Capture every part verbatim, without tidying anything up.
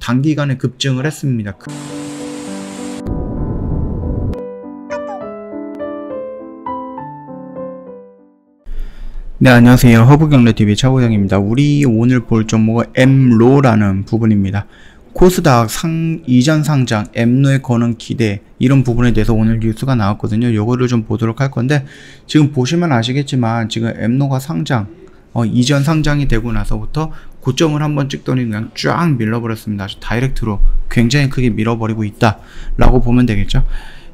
단기간에 급증을 했습니다. 네, 안녕하세요. 허브경제티비 차고영입니다. 우리 오늘 볼 종목은 엠로라는 부분입니다. 코스닥 상, 이전 상장, 엠로에 거는 기대, 이런 부분에 대해서 오늘 뉴스가 나왔거든요. 요거를 좀 보도록 할 건데, 지금 보시면 아시겠지만 지금 엠로가 상장, 어, 이전 상장이 되고 나서부터 고점을 한번 찍더니 그냥 쫙 밀어버렸습니다. 아주 다이렉트로 굉장히 크게 밀어버리고 있다 라고 보면 되겠죠.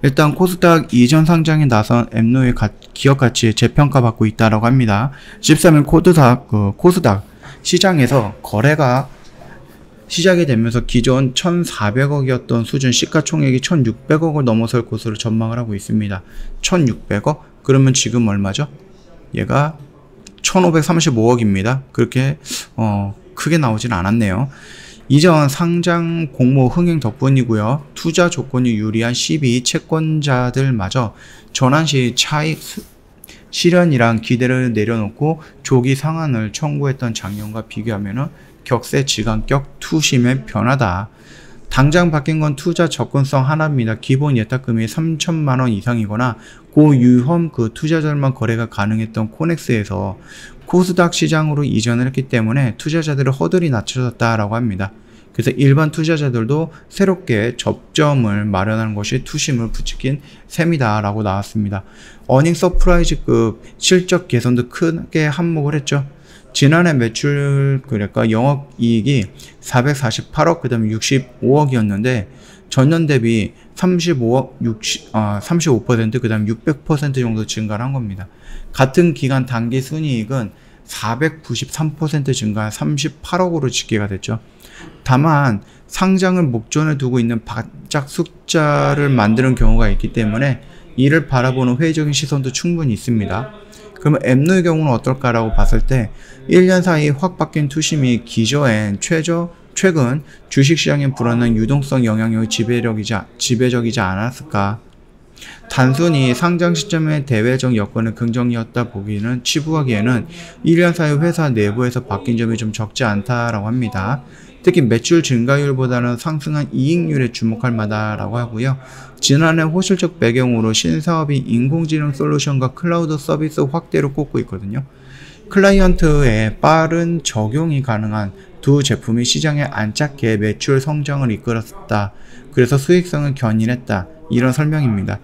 일단 코스닥 이전 상장에 나선 엠로의 가, 기업가치에 재평가 받고 있다라고 합니다. 십삼일 코드닥, 그 코스닥 시장에서 거래가 시작이 되면서 기존 천사백억이었던 수준 시가총액이 천육백억을 넘어설 것으로 전망을 하고 있습니다. 천육백억? 그러면 지금 얼마죠? 얘가 천오백삼십오억입니다. 그렇게 어, 크게 나오진 않았네요. 이전 상장 공모 흥행 덕분이고요. 투자 조건이 유리한 십이 채권자들마저 전환시 차익 수, 실현이란 기대를 내려놓고 조기 상한을 청구했던 작년과 비교하면은 격세지간격 투심의 변화다. 당장 바뀐 건 투자 접근성 하나입니다. 기본 예탁금이 삼천만 원 이상이거나 고유험 그 투자자들만 거래가 가능했던 코넥스에서 코스닥 시장으로 이전을 했기 때문에 투자자들의 허들이 낮춰졌다라고 합니다. 그래서 일반 투자자들도 새롭게 접점을 마련하는 것이 투심을 부추긴 셈이다라고 나왔습니다. 어닝 서프라이즈급 실적 개선도 크게 한몫을 했죠. 지난해 매출, 그러니까 영업이익이 사백사십팔억, 그 다음에 육십오억이었는데 전년 대비 삼십오억, 육십, 아, 삼십오 퍼센트, 그 다음 육백 퍼센트 정도 증가를 한 겁니다. 같은 기간 단기 순이익은 사백구십삼 퍼센트 증가한 삼십팔억으로 집계가 됐죠. 다만 상장을 목전에 두고 있는 반짝 숫자를 만드는 경우가 있기 때문에 이를 바라보는 회의적인 시선도 충분히 있습니다. 그러면 엠로의 경우는 어떨까라고 봤을 때 일 년 사이 확 바뀐 투심이 기저엔 최저, 최근 주식시장의 불안한 유동성 영향력이 지배력이지, 지배적이지 않았을까. 단순히 상장 시점의 대외적 여건의 긍정이었다 보기는 치부하기에는 일 년 사이 회사 내부에서 바뀐 점이 좀 적지 않다라고 합니다. 특히 매출 증가율보다는 상승한 이익률에 주목할 만하다라고 하고요. 지난해 호실적 배경으로 신사업이 인공지능 솔루션과 클라우드 서비스 확대로 꼽고 있거든요. 클라이언트의 빠른 적용이 가능한 두 제품이 시장에 안착해 매출 성장을 이끌었다. 그래서 수익성을 견인했다. 이런 설명입니다.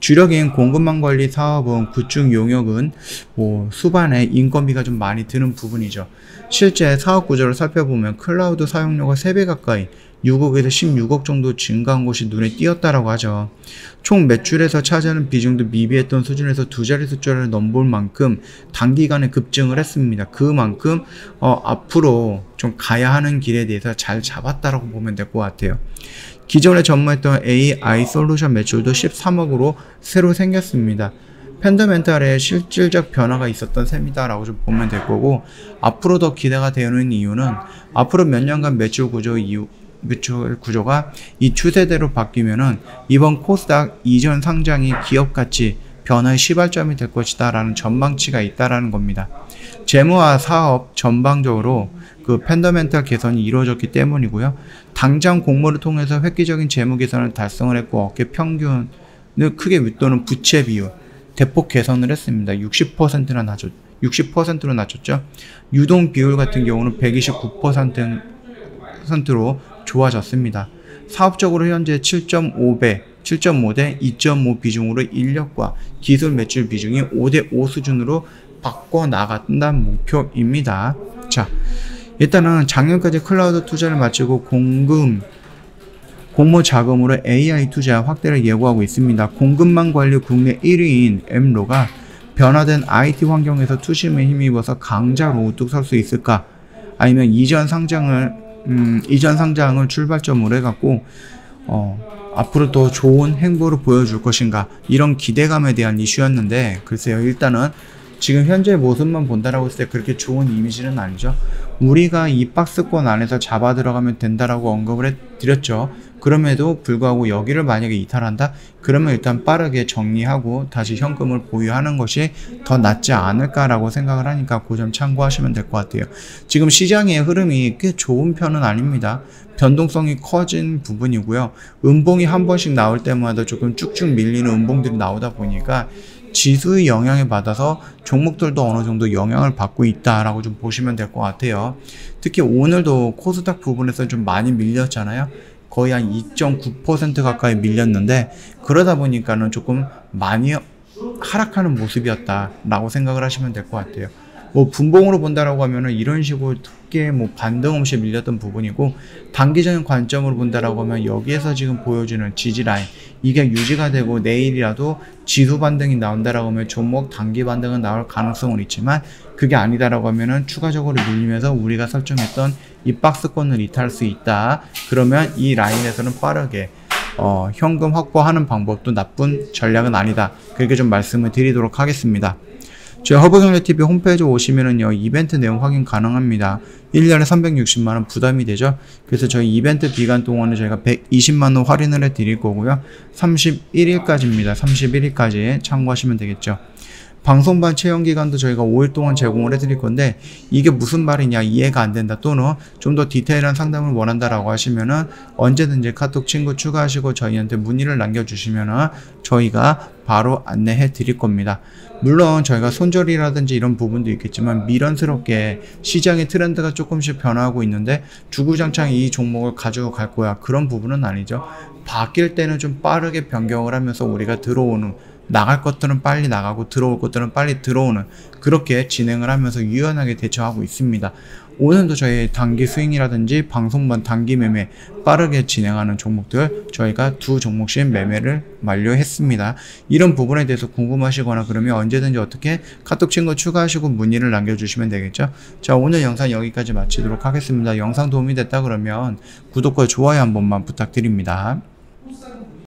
주력인 공급망 관리 사업은 구축 용역은 뭐 수반에 인건비가 좀 많이 드는 부분이죠. 실제 사업 구조를 살펴보면 클라우드 사용료가 세 배 가까이 육억에서 십육억 정도 증가한 것이 눈에 띄었다라고 하죠. 총 매출에서 차지하는 비중도 미비했던 수준에서 두 자리 숫자를 넘볼 만큼 단기간에 급증을 했습니다. 그만큼 어, 앞으로 좀 가야 하는 길에 대해서 잘 잡았다라고 보면 될 것 같아요. 기존에 전무했던 에이아이 솔루션 매출도 십삼억으로 새로 생겼습니다. 펀더멘탈에 실질적 변화가 있었던 셈이다라고 좀 보면 될 거고, 앞으로 더 기대가 되는 이유는 앞으로 몇 년간 매출 구조 이후 매출 구조가 이 추세대로 바뀌면은 이번 코스닥 이전 상장이 기업 가치 변화의 시발점이 될 것이다 라는 전망치가 있다라는 겁니다. 재무와 사업 전방적으로 그 펀더멘탈 개선이 이루어졌기 때문이고요. 당장 공모를 통해서 획기적인 재무 개선을 달성을 했고, 업계 평균을 크게 윗도는 부채 비율 대폭 개선을 했습니다. 육십 퍼센트나 낮췄, 육십 퍼센트로 낮췄죠. 유동 비율 같은 경우는 백이십구 퍼센트로 좋아졌습니다. 사업적으로 현재 칠점오 배, 칠점오 대 이점오 비중으로 인력과 기술 매출 비중이 오 대 오 수준으로 바꿔나간다는 목표입니다. 자, 일단은 작년까지 클라우드 투자를 마치고 공금, 공모 자금으로 에이아이 투자 확대를 예고하고 있습니다. 공급망 관리 국내 일 위인 엠로가 변화된 아이티 환경에서 투심에 힘입어서 강자로 우뚝 설 수 있을까? 아니면 이전 상장을, 음, 이전 상장을 출발점으로 해갖고, 어, 앞으로 더 좋은 행보를 보여줄 것인가, 이런 기대감에 대한 이슈였는데, 글쎄요, 일단은 지금 현재 모습만 본다라고 했을 때 그렇게 좋은 이미지는 아니죠. 우리가 이 박스권 안에서 잡아 들어가면 된다라고 언급을 해드렸죠. 그럼에도 불구하고 여기를 만약에 이탈한다? 그러면 일단 빠르게 정리하고 다시 현금을 보유하는 것이 더 낫지 않을까라고 생각을 하니까 그 점 참고하시면 될 것 같아요. 지금 시장의 흐름이 꽤 좋은 편은 아닙니다. 변동성이 커진 부분이고요. 음봉이 한 번씩 나올 때마다 조금 쭉쭉 밀리는 음봉들이 나오다 보니까 지수의 영향에 받아서 종목들도 어느 정도 영향을 받고 있다라고 좀 보시면 될 것 같아요. 특히 오늘도 코스닥 부분에서 좀 많이 밀렸잖아요. 거의 한 이 점 구 퍼센트 가까이 밀렸는데 그러다 보니까는 조금 많이 하락하는 모습이었다라고 생각을 하시면 될 것 같아요. 뭐 분봉으로 본다라고 하면은 이런 식으로 크게 뭐 반등 없이 밀렸던 부분이고, 단기적인 관점으로 본다라고 하면 여기에서 지금 보여주는 지지 라인 이게 유지가 되고 내일이라도 지수 반등이 나온다라고 하면 종목 단기 반등은 나올 가능성은 있지만 그게 아니다라고 하면은 추가적으로 밀리면서 우리가 설정했던 이 박스권을 이탈할 수 있다. 그러면 이 라인에서는 빠르게 어, 현금 확보하는 방법도 나쁜 전략은 아니다. 그렇게 좀 말씀을 드리도록 하겠습니다. 저희 허브경제티비 홈페이지 오시면은요, 이벤트 내용 확인 가능합니다. 일 년에 삼백육십만 원 부담이 되죠. 그래서 저희 이벤트 기간 동안에 저희가 백이십만 원 할인을 해 드릴 거고요. 삼십일 일까지입니다. 삼십일 일까지 참고하시면 되겠죠. 방송반 채용 기간도 저희가 오 일 동안 제공을 해 드릴 건데, 이게 무슨 말이냐, 이해가 안 된다, 또는 좀 더 디테일한 상담을 원한다라고 하시면은 언제든지 카톡 친구 추가하시고 저희한테 문의를 남겨주시면은 저희가 바로 안내해 드릴 겁니다. 물론 저희가 손절이라든지 이런 부분도 있겠지만 미련스럽게 시장의 트렌드가 조금씩 변화하고 있는데 주구장창 이 종목을 가지고 갈 거야, 그런 부분은 아니죠. 바뀔 때는 좀 빠르게 변경을 하면서 우리가 들어오는, 나갈 것들은 빨리 나가고 들어올 것들은 빨리 들어오는, 그렇게 진행을 하면서 유연하게 대처하고 있습니다. 오늘도 저희 단기 스윙이라든지 방송반 단기 매매 빠르게 진행하는 종목들 저희가 두 종목씩 매매를 완료했습니다. 이런 부분에 대해서 궁금하시거나 그러면 언제든지 어떻게 카톡 친구 추가하시고 문의를 남겨주시면 되겠죠. 자, 오늘 영상 여기까지 마치도록 하겠습니다. 영상 도움이 됐다 그러면 구독과 좋아요 한 번만 부탁드립니다.